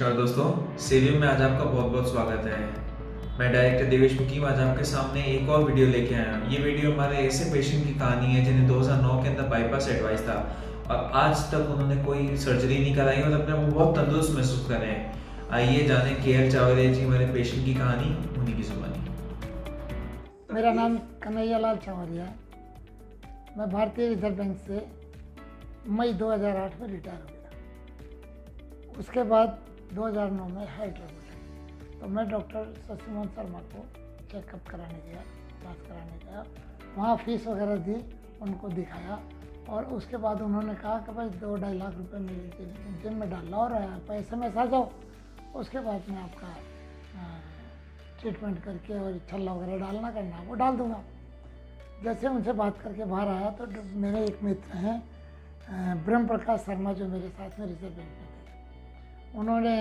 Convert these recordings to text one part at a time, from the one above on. नमस्कार दोस्तों, सीवी में आज आपका बहुत बहुत स्वागत है। मैं डायरेक्टर देवेश मुकीम आज आपके सामने एक और वीडियो लेके आया हूँ। ये वीडियो हमारे ऐसे पेशेंट की कहानी है जिन्हें 2009 के अंदर बाईपास एडवाइस था और आज तक उन्होंने कोई सर्जरी नहीं कराई और अपने आप को बहुत तंदुरुस्त महसूस कर रहे हैं। आइए जाने के चावड़िया जी हमारे पेशेंट की कहानी उन्हीं की जुबानी। मेरा नाम कन्हैयालाल चावड़िया है। मैं भारतीय रिजर्व बैंक से मई 2008 में रिटायर हो गया। उसके बाद 2009 में हार्ट लगी तो मैं डॉक्टर शशि मोहन शर्मा को चेकअप कराने गया, जांच कराने गया। वहाँ फीस वगैरह दी, उनको दिखाया और उसके बाद उन्होंने कहा कि भाई 2-2.5 लाख रुपये मेरे जिम में डालना और पैसे में आ जाओ, उसके बाद मैं आपका ट्रीटमेंट करके और छल्ला वगैरह डालना करना वो डाल दूँगा। जैसे उनसे बात करके बाहर आया तो मेरे एक मित्र हैं ब्रह्म प्रकाश शर्मा, जो मेरे साथ में रिजर्व बैंक में थे। उन्होंने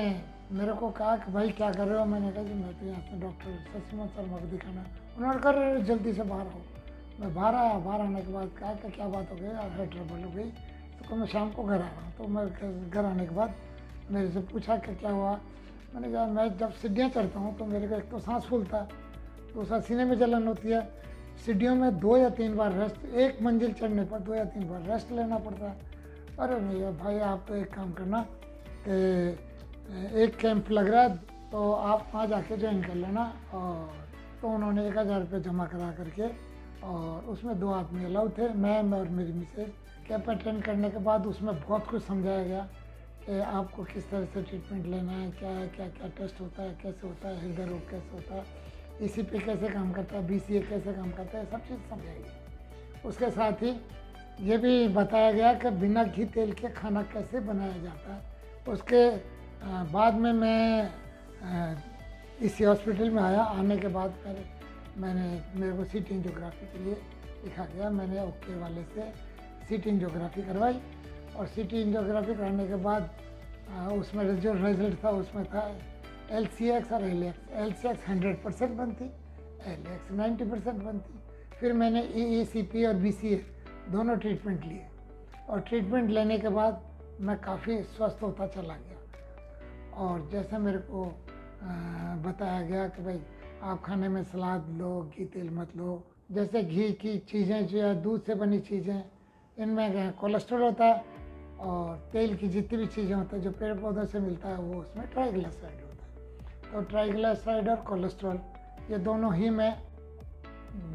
मेरे को कहा कि भाई क्या कर रहे हो। मैंने कहा कि मैं तो यहाँ से डॉक्टर शशि मोहन शर्मा को दिखाना। उन्होंने कहा जल्दी से बाहर आओ। मैं बाहर आया। बाहर आने के बाद कहा कि क्या बात हो गई, हार्ट ट्रबल हो गई। तो मैं शाम को घर आ रहा हूँ। तो मैं घर आने के बाद मेरे से पूछा कि क्या हुआ। मैंने कहा मैं जब सीढ़ियाँ चढ़ता हूँ तो मेरे को एक तो सांस फूलता, दूसरा सीने में जलन होती है। सीढ़ियों में 2 या 3 बार रेस्ट, एक मंजिल चढ़ने पर 2 या 3 बार रेस्ट लेना पड़ता है। अरे नहीं भाई, आप तो एक काम करना कि एक कैंप लग रहा है तो आप वहाँ जाके ज्वाइन कर लेना। और तो उन्होंने 1000 रुपये जमा करा करके, और उसमें 2 आदमी अलाउड थे, मैम और मेरी मिसेज। कैंप अटेंड करने के बाद उसमें बहुत कुछ समझाया गया कि आपको किस तरह से ट्रीटमेंट लेना है, क्या है, क्या क्या टेस्ट होता है, कैसे होता है, हृदय रोग कैसे होता है, ईसीपी कैसे काम करता है, बीसीए कैसे काम करता है, सब चीज़ समझाएंगे। उसके साथ ही ये भी बताया गया कि बिना घी तेल के खाना कैसे बनाया जाता है। उसके बाद में मैं इसी हॉस्पिटल में आया। आने के बाद फिर मेरे को सीटी एंजियोग्राफी के लिए लिखा गया। मैंने ओके वाले से सीटी एंजियोग्राफी करवाई और सीटी एंजियोग्राफी कराने के बाद उसमें जो रिजल्ट था उसमें था एलसीएक्स और एलएक्स। एलसीएक्स 100% बनती, एलएक्स 90% बनती। फिर मैंने ईईसीपी और बीसीए दोनों ट्रीटमेंट लिए और ट्रीटमेंट लेने के बाद मैं काफ़ी स्वस्थ होता चला गया। और जैसे मेरे को बताया गया कि भाई आप खाने में सलाद लो, घी तेल मत लो। जैसे घी की चीज़ें जो है दूध से बनी चीज़ें, इनमें कोलेस्ट्रॉल होता है और तेल की जितनी भी चीज़ें होती है जो पेड़ पौधों से मिलता है वो उसमें ट्राइग्लिसराइड होता है। तो ट्राइग्लिसराइड और कोलेस्ट्रॉल ये दोनों ही मैं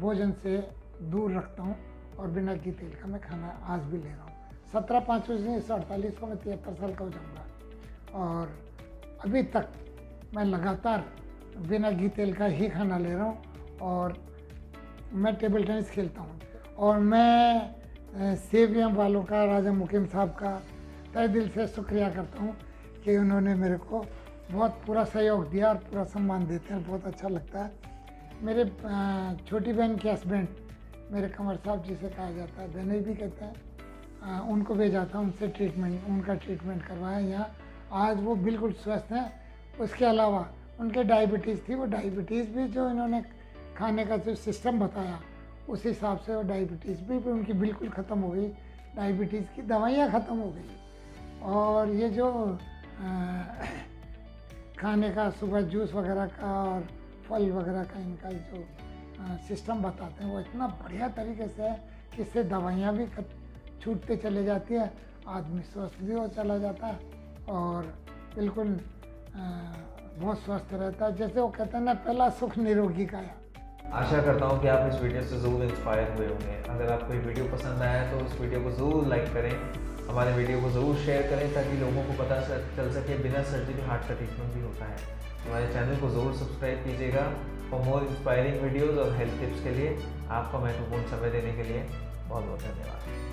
भोजन से दूर रखता हूँ और बिना घी तेल का मैं खाना आज भी ले रहा हूँ। 17/5/1948 को मैं 73 साल का हो जाऊँगा और अभी तक मैं लगातार बिना घी तेल का ही खाना ले रहा हूँ। और मैं टेबल टेनिस खेलता हूँ और मैं सेवियम वालों का, राजा मुकेश साहब का तहे दिल से शुक्रिया करता हूँ कि उन्होंने मेरे को बहुत पूरा सहयोग दिया और पूरा सम्मान देते हैं। बहुत अच्छा लगता है। मेरे छोटी बहन के हस्बैंड मेरे कंवर साहब जिसे कहा जाता है, बहने भी कहते हैं, उनको भेजा था, उनसे ट्रीटमेंट, उनका ट्रीटमेंट करवाया यहाँ। आज वो बिल्कुल स्वस्थ हैं। उसके अलावा उनके डायबिटीज़ थी, वो डायबिटीज़ भी जो इन्होंने खाने का जो सिस्टम बताया उस हिसाब से वो डायबिटीज़ भी उनकी बिल्कुल ख़त्म हो गई। डायबिटीज़ की दवाइयाँ ख़त्म हो गई। और ये जो खाने का सुबह जूस वगैरह का और फल वगैरह का इनका जो सिस्टम बताते हैं वो इतना बढ़िया तरीके से है कि इससे दवाइयाँ भी छूटते चले जाती है, आदमी स्वस्थ भी हो चला जाता है और बिल्कुल बहुत स्वस्थ रहता है। जैसे वो कहते हैं ना, पहला सुख निरोगी काया। आशा करता हूँ कि आप इस वीडियो से ज़रूर इंस्पायर हुए होंगे। अगर आपको ये वीडियो पसंद आया तो इस वीडियो को ज़रूर लाइक करें, हमारे वीडियो को ज़रूर शेयर करें ताकि लोगों को पता चल सके बिना सर्जरी हार्ट का ट्रीटमेंट भी होता है। हमारे चैनल को ज़रूर सब्सक्राइब कीजिएगा। फॉर मोर इंस्पायरिंग वीडियोज़ और हेल्थ टिप्स के लिए आपका महत्वपूर्ण समय देने के लिए बहुत बहुत धन्यवाद।